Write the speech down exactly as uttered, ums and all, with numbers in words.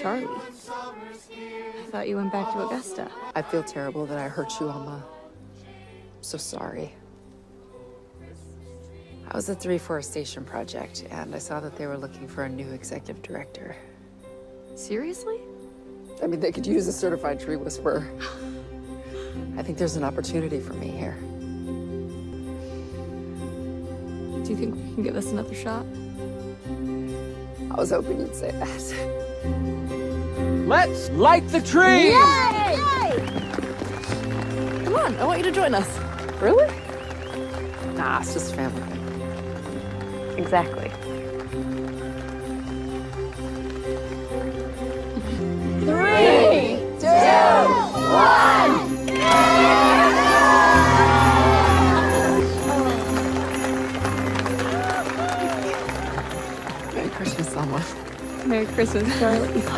Charlie, I thought you went back to Augusta. I feel terrible that I hurt you, Alma. I'm so sorry. I was at the reforestation project, and I saw that they were looking for a new executive director. Seriously? I mean, they could use a certified tree whisperer. I think there's an opportunity for me here. Do you think we can give this another shot? I was hoping you'd say that. Let's light the tree! Yay! Yay! Come on, I want you to join us. Really? Nah, it's just family. Exactly. Three, two, one! Merry Christmas, Alma. Merry Christmas, Charlie.